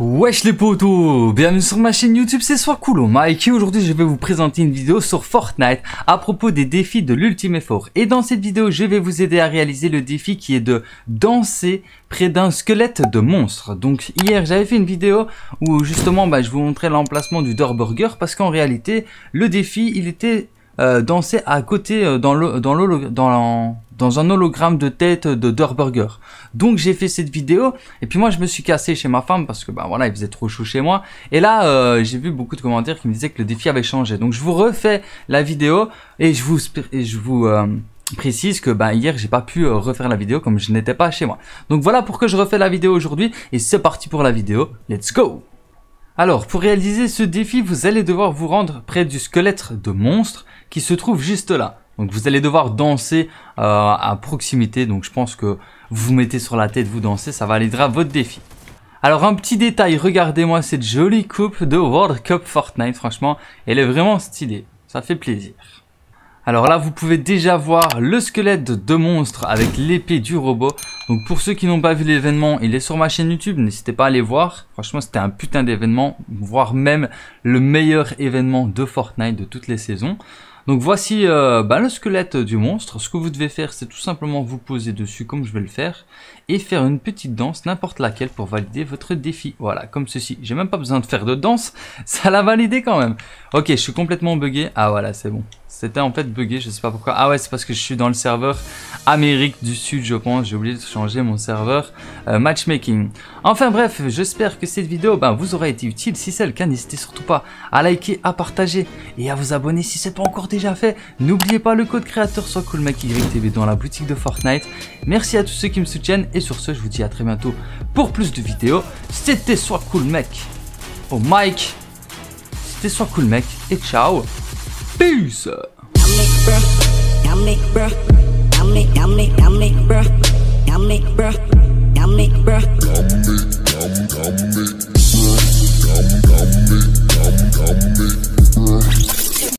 Wesh les potos, bienvenue sur ma chaîne YouTube, c'est Soiscool Mec et aujourd'hui je vais vous présenter une vidéo sur Fortnite à propos des défis de l'ultime effort. Et dans cette vidéo je vais vous aider à réaliser le défi qui est de danser près d'un squelette de monstre. Donc hier j'avais fait une vidéo où justement je vous montrais l'emplacement du Durrr Burger parce qu'en réalité le défi il était danser à côté dans un hologramme de tête de Durrr Burger. Donc j'ai fait cette vidéo et puis moi je me suis cassé chez ma femme parce que voilà, il faisait trop chaud chez moi. Et là j'ai vu beaucoup de commentaires qui me disaient que le défi avait changé. Donc je vous refais la vidéo et je vous précise que hier j'ai pas pu refaire la vidéo comme je n'étais pas chez moi. Donc voilà pourquoi je refais la vidéo aujourd'hui et c'est parti pour la vidéo. Let's go! Alors, pour réaliser ce défi, vous allez devoir vous rendre près du squelette de monstre qui se trouve juste là. Donc, vous allez devoir danser à proximité. Donc, je pense que vous mettez sur la tête, vous dansez, ça validera votre défi. Alors, un petit détail, regardez-moi cette jolie coupe de World Cup Fortnite. Franchement, elle est vraiment stylée. Ça fait plaisir. Alors là, vous pouvez déjà voir le squelette de monstre avec l'épée du robot. Donc pour ceux qui n'ont pas vu l'événement, il est sur ma chaîne YouTube, n'hésitez pas à aller voir. Franchement, c'était un putain d'événement, voire même le meilleur événement de Fortnite de toutes les saisons. Donc voici le squelette du monstre. Ce que vous devez faire, c'est tout simplement vous poser dessus comme je vais le faire et faire une petite danse, n'importe laquelle, pour valider votre défi. Voilà, comme ceci. J'ai même pas besoin de faire de danse, ça l'a validé quand même. Ok, je suis complètement bugué. Ah voilà, c'est bon. C'était en fait bugué, je sais pas pourquoi. Ah ouais, c'est parce que je suis dans le serveur Amérique du Sud, je pense. J'ai oublié de changer mon serveur matchmaking. Enfin bref, j'espère que cette vidéo vous aura été utile. Si c'est le cas, n'hésitez surtout pas à liker, à partager et à vous abonner si c'est pas encore déjà fait. N'oubliez pas le code créateur Soiscool Mec YTV dans la boutique de Fortnite. Merci à tous ceux qui me soutiennent et sur ce je vous dis à très bientôt pour plus de vidéos. C'était Soiscool Mec. Oh Mike. C'était Soiscool Mec et ciao. Peace.